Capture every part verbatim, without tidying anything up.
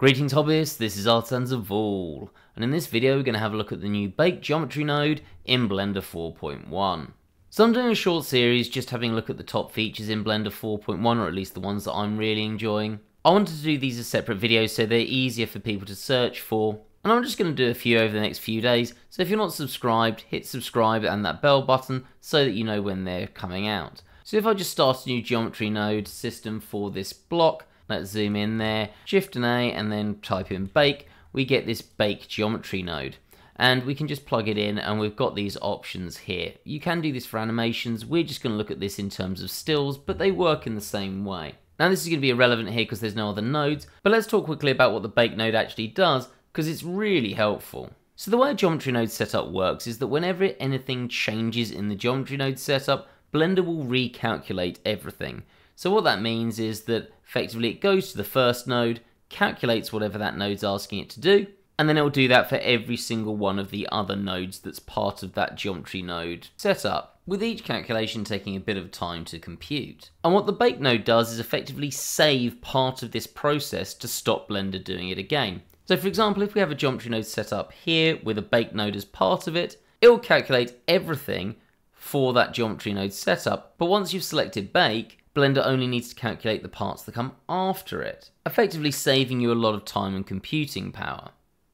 Greetings hobbyists, this is Artisans of Vaul, and in this video we're going to have a look at the new Bake Geometry node in Blender four point one. So I'm doing a short series just having a look at the top features in Blender four point one, or at least the ones that I'm really enjoying. I wanted to do these as separate videos so they're easier for people to search for, and I'm just going to do a few over the next few days, so if you're not subscribed, hit subscribe and that bell button so that you know when they're coming out. So if I just start a new geometry node system for this block, let's zoom in there, Shift and A, and then type in Bake, we get this Bake Geometry node. And we can just plug it in, and we've got these options here. You can do this for animations. We're just going to look at this in terms of stills, but they work in the same way. Now, this is going to be irrelevant here because there's no other nodes, but let's talk quickly about what the Bake node actually does, because it's really helpful. So the way a geometry node setup works is that whenever anything changes in the geometry node setup, Blender will recalculate everything. So what that means is that effectively it goes to the first node, calculates whatever that node's asking it to do, and then it will do that for every single one of the other nodes that's part of that geometry node setup, with each calculation taking a bit of time to compute. And what the Bake node does is effectively save part of this process to stop Blender doing it again. So for example, if we have a geometry node set up here with a Bake node as part of it, it will calculate everything for that geometry node setup, but once you've selected Bake, Blender only needs to calculate the parts that come after it, effectively saving you a lot of time and computing power.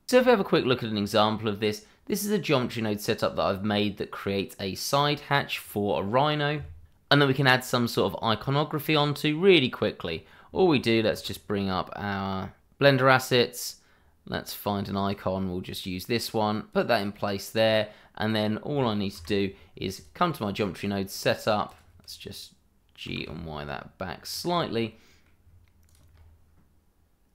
So if we have a quick look at an example of this, this is a geometry node setup that I've made that creates a side hatch for a rhino, and then we can add some sort of iconography onto really quickly. All we do, let's just bring up our Blender assets, let's find an icon, we'll just use this one, put that in place there, and then all I need to do is come to my geometry node setup, let's just G and Y that back slightly.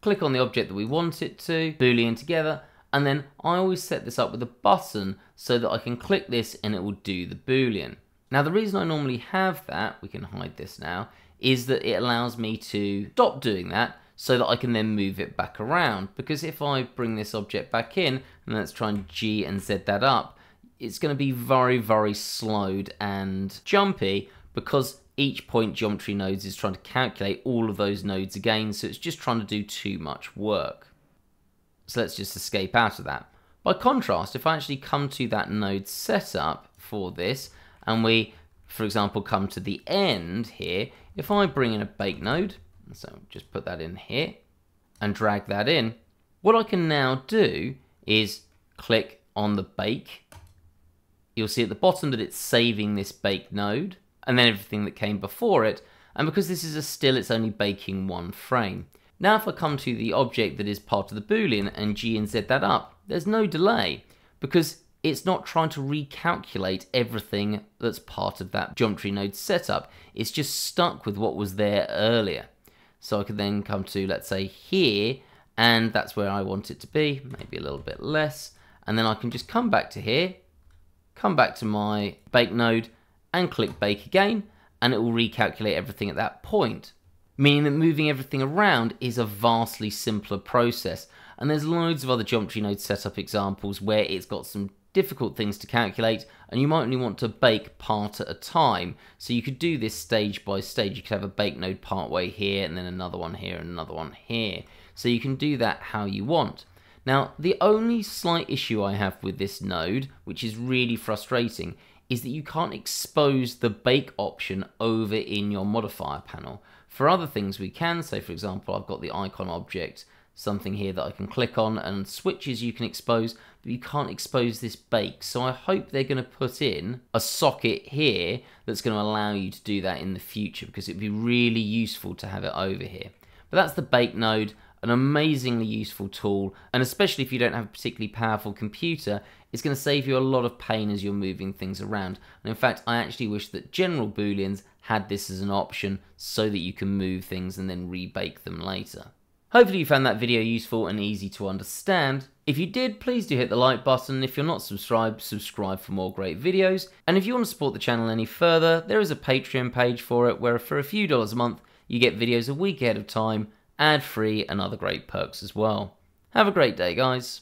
Click on the object that we want it to, Boolean together, and then I always set this up with a button so that I can click this and it will do the Boolean. Now the reason I normally have that, we can hide this now, is that it allows me to stop doing that so that I can then move it back around, because if I bring this object back in, and let's try and G and Z that up, it's going to be very, very slowed and jumpy because each point geometry nodes is trying to calculate all of those nodes again, so it's just trying to do too much work. So let's just escape out of that. By contrast, if I actually come to that node setup for this, and we, for example, come to the end here, if I bring in a Bake node, so just put that in here, and drag that in, what I can now do is click on the Bake. You'll see at the bottom that it's saving this Bake node, and then everything that came before it, and because this is a still, it's only baking one frame. Now if I come to the object that is part of the Boolean and G and Z that up, there's no delay, because it's not trying to recalculate everything that's part of that geometry node setup, it's just stuck with what was there earlier. So I could then come to, let's say, here, and that's where I want it to be, maybe a little bit less, and then I can just come back to here, come back to my Bake node, and click Bake again, and it will recalculate everything at that point, meaning that moving everything around is a vastly simpler process. And there's loads of other geometry node setup examples where it's got some difficult things to calculate, and you might only want to bake part at a time, so you could do this stage by stage. You could have a Bake node partway here, and then another one here, and another one here, so you can do that how you want. Now the only slight issue I have with this node, which is really frustrating, is that you can't expose the Bake option over in your modifier panel. For other things we can, so for example I've got the icon object, something here that I can click on, and switches you can expose, but you can't expose this Bake, so I hope they're going to put in a socket here that's going to allow you to do that in the future, because it'd be really useful to have it over here. But that's the Bake node, an amazingly useful tool, and especially if you don't have a particularly powerful computer, it's going to save you a lot of pain as you're moving things around. And in fact, I actually wish that general Booleans had this as an option so that you can move things and then rebake them later. Hopefully you found that video useful and easy to understand. If you did, please do hit the like button. If you're not subscribed, subscribe for more great videos. And if you want to support the channel any further, there is a Patreon page for it, where for a few dollars a month, you get videos a week ahead of time, ad-free, and other great perks as well. Have a great day, guys.